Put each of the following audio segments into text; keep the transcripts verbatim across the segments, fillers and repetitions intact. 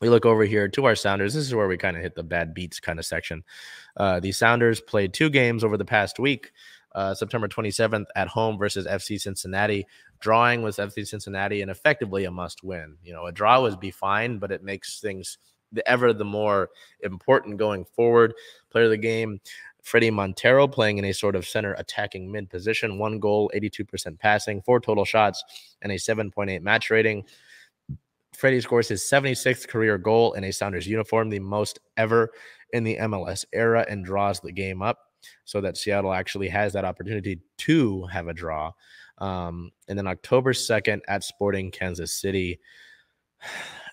We look over here to our Sounders. This is where we kind of hit the bad beats kind of section. Uh, the Sounders played two games over the past week, uh, September twenty-seventh at home versus F C Cincinnati. Drawing was F C Cincinnati and effectively a must win. You know, a draw would be fine, but it makes things the, ever the more important going forward. Player of the game, Fredy Montero, playing in a sort of center attacking mid position. One goal, eighty-two percent passing, four total shots, and a seven point eight match rating. Fredy scores his seventy-sixth career goal in a Sounders uniform, the most ever in the M L S era, and draws the game up so that Seattle actually has that opportunity to have a draw. Um, and then October second at Sporting Kansas City,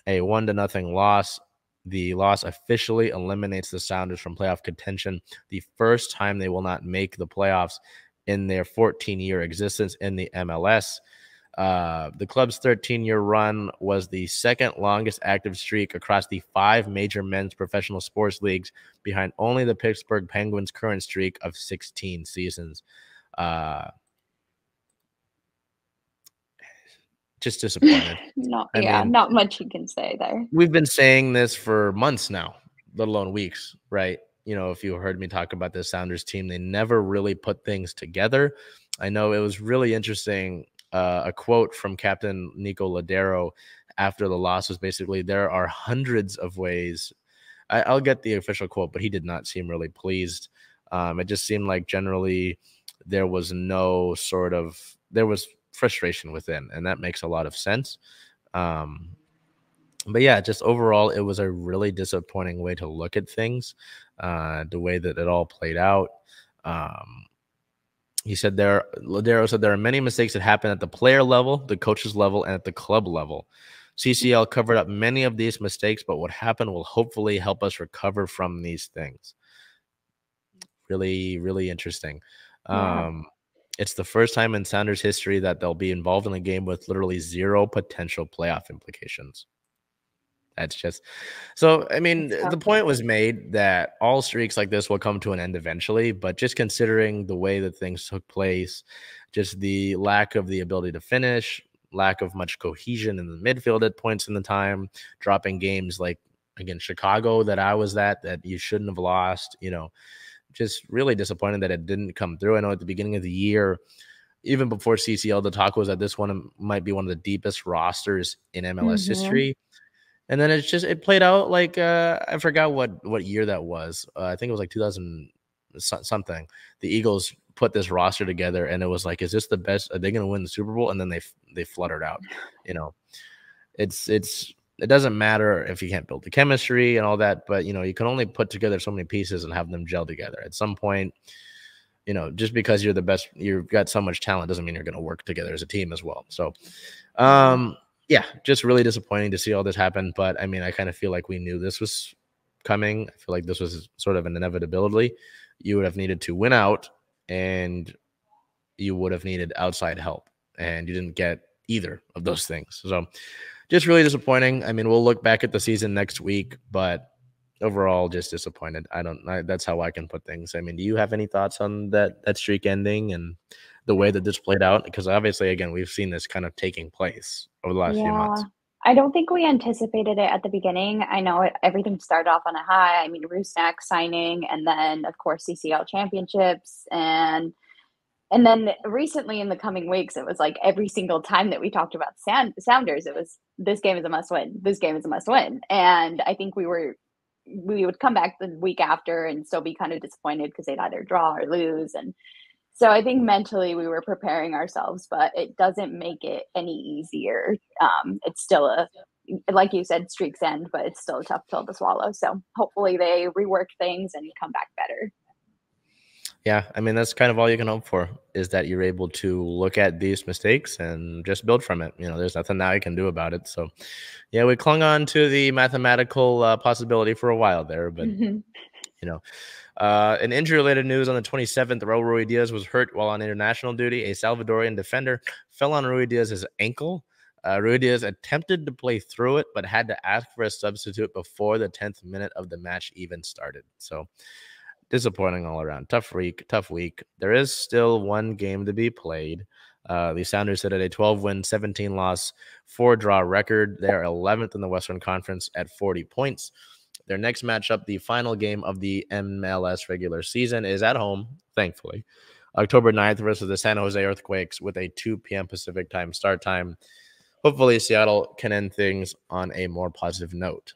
a one to nothing loss. The loss officially eliminates the Sounders from playoff contention, the first time they will not make the playoffs in their fourteen-year existence in the M L S. Uh, the club's thirteen-year run was the second longest active streak across the five major men's professional sports leagues, behind only the Pittsburgh Penguins' current streak of sixteen seasons. Uh, just disappointed. not, I yeah, mean, not much you can say there. We've been saying this for months now, let alone weeks, right? You know, if you heard me talk about the Sounders team, they never really put things together. I know it was really interesting. Uh, a quote from Captain Nico Lodeiro after the loss was basically, there are hundreds of ways. I, I'll get the official quote, but he did not seem really pleased. Um, it just seemed like generally there was no sort of, there was frustration within, and that makes a lot of sense. Um, but yeah, just overall, it was a really disappointing way to look at things, uh, the way that it all played out. Um, He said there, Lodeiro said there are many mistakes that happen at the player level, the coaches level, and at the club level. C C L covered up many of these mistakes, but what happened will hopefully help us recover from these things. Really, really interesting. Yeah. Um, it's the first time in Sounders history that they'll be involved in a game with literally zero potential playoff implications. That's just so. I mean, the point was made that all streaks like this will come to an end eventually, but just considering the way that things took place, just the lack of the ability to finish, lack of much cohesion in the midfield at points in the time, dropping games like against Chicago that I was at that you shouldn't have lost, you know, just really disappointed that it didn't come through. I know at the beginning of the year, even before C C L, the talk was that this one might be one of the deepest rosters in M L S mm-hmm. history. And then it's just it played out like uh, I forgot what what year that was. Uh, I think it was like two thousand something. The Eagles put this roster together, and it was like, is this the best? Are they going to win the Super Bowl? And then they they fluttered out. You know, it's it's it doesn't matter if you can't build the chemistry and all that, but you know you can only put together so many pieces and have them gel together. At some point, you know, just because you're the best, you've got so much talent doesn't mean you're going to work together as a team as well. So. Um, Yeah, just really disappointing to see all this happen. But, I mean, I kind of feel like we knew this was coming. I feel like this was sort of an inevitability. You would have needed to win out, and you would have needed outside help. And you didn't get either of those things. So just really disappointing. I mean, we'll look back at the season next week, but overall just disappointed. I don't I, that's how I can put things. I mean, do you have any thoughts on that, that streak ending and the way that this played out? Because obviously, again, we've seen this kind of taking place over the last yeah. few months. I don't think we anticipated it at the beginning. I know it, everything started off on a high. I mean, Rusnak signing, and then, of course, C C L championships. And and then recently in the coming weeks, it was like every single time that we talked about sound, Sounders, it was this game is a must win. This game is a must win. And I think we were we would come back the week after and still be kind of disappointed because they'd either draw or lose. And so I think mentally we were preparing ourselves, but it doesn't make it any easier. Um, it's still a, like you said, streaks end, but it's still a tough pill to swallow. So hopefully they rework things and come back better. Yeah, I mean, that's kind of all you can hope for, is that you're able to look at these mistakes and just build from it. You know, there's nothing now you can do about it. So, yeah, we clung on to the mathematical uh, possibility for a while there, but mm-hmm. you know. Uh, in injury-related news, on the twenty-seventh, Ruidíaz was hurt while on international duty. A Salvadorian defender fell on Ruidíaz's ankle. Uh, Ruidíaz attempted to play through it, but had to ask for a substitute before the tenth minute of the match even started. So disappointing all around. Tough week, tough week. There is still one game to be played. Uh, the Sounders sit at a twelve win, seventeen loss, four draw record. They are eleventh in the Western Conference at forty points. Their next matchup, the final game of the M L S regular season, is at home, thankfully. October ninth versus the San Jose Earthquakes with a two P M Pacific time start time. Hopefully Seattle can end things on a more positive note.